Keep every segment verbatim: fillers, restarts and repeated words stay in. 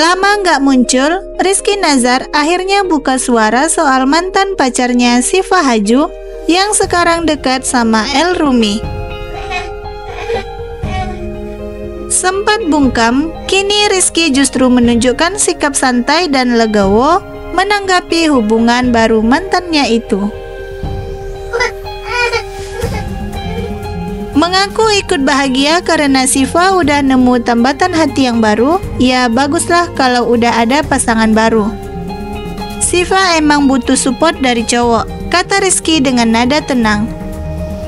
Lama nggak muncul, Rizky Nazar akhirnya buka suara soal mantan pacarnya Syifa Hadju yang sekarang dekat sama El Rumi. Sempat bungkam, kini Rizky justru menunjukkan sikap santai dan legowo menanggapi hubungan baru mantannya itu. Mengaku ikut bahagia karena Syifa udah nemu tambatan hati yang baru, ya baguslah kalau udah ada pasangan baru. Syifa emang butuh support dari cowok, kata Rizky dengan nada tenang.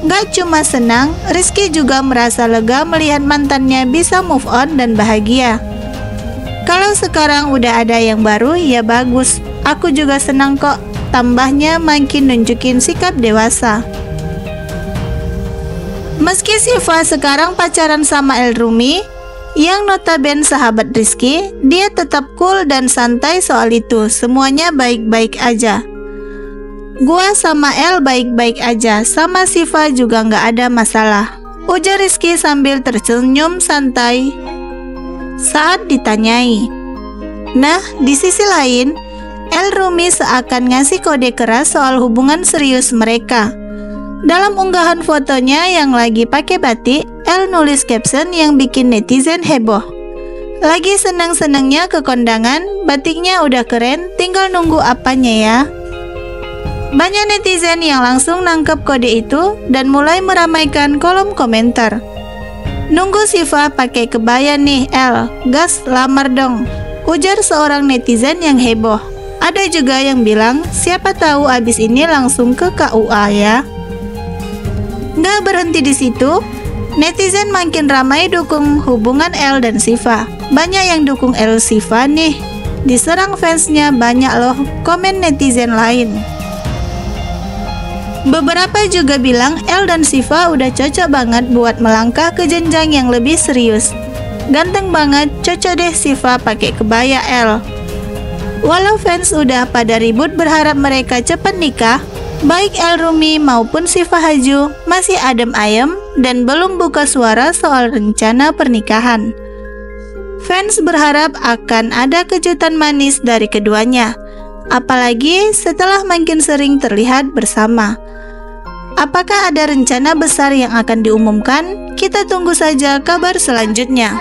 Gak cuma senang, Rizky juga merasa lega melihat mantannya bisa move on dan bahagia. Kalau sekarang udah ada yang baru, ya bagus, aku juga senang kok, tambahnya makin nunjukin sikap dewasa. Meski Syifa sekarang pacaran sama El Rumi, yang notabene sahabat Rizky, dia tetap cool dan santai soal itu, semuanya baik-baik aja. Gua sama El baik-baik aja, sama Syifa juga nggak ada masalah, ujar Rizky sambil tersenyum santai saat ditanyai. Nah, di sisi lain, El Rumi seakan ngasih kode keras soal hubungan serius mereka. Dalam unggahan fotonya yang lagi pakai batik, El nulis caption yang bikin netizen heboh. Lagi senang-senangnya ke kondangan, batiknya udah keren, tinggal nunggu apanya ya. Banyak netizen yang langsung nangkep kode itu dan mulai meramaikan kolom komentar. Nunggu Syifa pakai kebaya nih El, gas lamar dong, ujar seorang netizen yang heboh. Ada juga yang bilang, siapa tahu abis ini langsung ke K U A ya. Nggak berhenti di situ, netizen makin ramai dukung hubungan El dan Syifa. Banyak yang dukung El Syifa nih, diserang fansnya banyak loh, komen netizen lain. Beberapa juga bilang El dan Syifa udah cocok banget buat melangkah ke jenjang yang lebih serius. Ganteng banget, cocok deh Syifa pakai kebaya El. Walau fans udah pada ribut berharap mereka cepat nikah, baik El Rumi maupun Syifa Hadju masih adem ayem dan belum buka suara soal rencana pernikahan. Fans berharap akan ada kejutan manis dari keduanya, apalagi setelah makin sering terlihat bersama. Apakah ada rencana besar yang akan diumumkan? Kita tunggu saja kabar selanjutnya.